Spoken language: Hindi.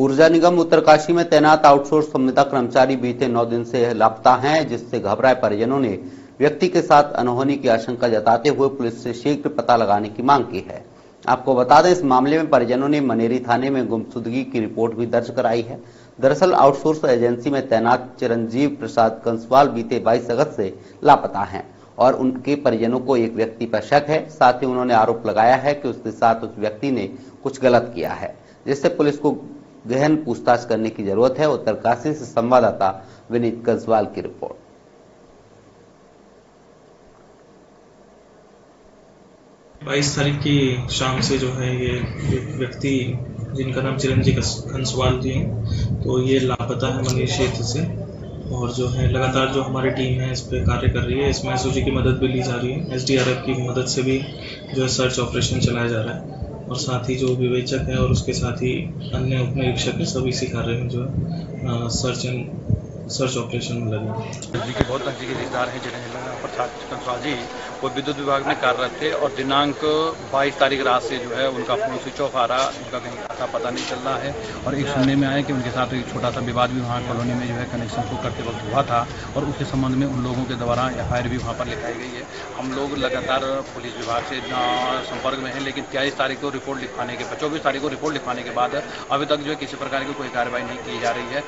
ऊर्जा निगम उत्तरकाशी में तैनात आउटसोर्स संविदा कर्मचारी बीते 9 दिन से लापता हैं, जिससे घबराए परिजनों ने व्यक्ति के साथ अनहोनी की आशंका जताते हुए पुलिस से शीघ्र पता लगाने की मांग की है। आपको बता दें, इस मामले में परिजनों ने मनेरी थाने में गुमशुदगी की रिपोर्ट भी दर्ज कराई है। दरअसल आउटसोर्स एजेंसी में तैनात चिरंजीव प्रसाद कंसवाल बीते 22 अगस्त से लापता हैं और उनके परिजनों को एक व्यक्ति पर शक है। साथ ही उन्होंने आरोप लगाया है कि उसके साथ उस व्यक्ति ने कुछ गलत किया है, जिससे पुलिस को गहन पूछताछ करने की जरूरत है। उत्तरकाशी से संवाददाता विनीत कंसवाल की रिपोर्ट। बाईस तारीख की शाम से जो है ये व्यक्ति जिनका नाम चिरंजीव कंसवाल जी हैं, तो ये लापता है मनीष क्षेत्र से, और जो है लगातार जो हमारी टीम है इस पर कार्य कर रही है। इसमें एसओजी की मदद भी ली जा रही है, एसडीआरएफ की मदद से भी जो है सर्च ऑपरेशन चलाया जा रहा है, और साथ ही जो विवेचक है और उसके साथ ही अन्य उपनिरीक्षक है, सब इसी कार्य में जो है सर्च ऑपरेशन में लगे। जी के बहुत नजदीकी रिश्तेदार हैं जिन्हें वो विद्युत विभाग में कार्यरत थे, और दिनांक 22 तारीख रात से जो है उनका फोन स्विच ऑफ आ रहा, उनका कहीं खाता पता नहीं चल रहा है। और एक सुनने में आया कि उनके साथ एक छोटा सा विवाद भी वहाँ कॉलोनी में जो है कनेक्शन को करते वक्त हुआ था, और उसके संबंध में उन लोगों के द्वारा एफआईआर भी वहाँ पर लिखाई गई है। हम लोग लगातार पुलिस विभाग से संपर्क में हैं, लेकिन 23 तारीख को रिपोर्ट लिखवाने के 24 तारीख को रिपोर्ट लिखवाने के बाद अभी तक जो है किसी प्रकार की कोई कार्रवाई नहीं की जा रही है।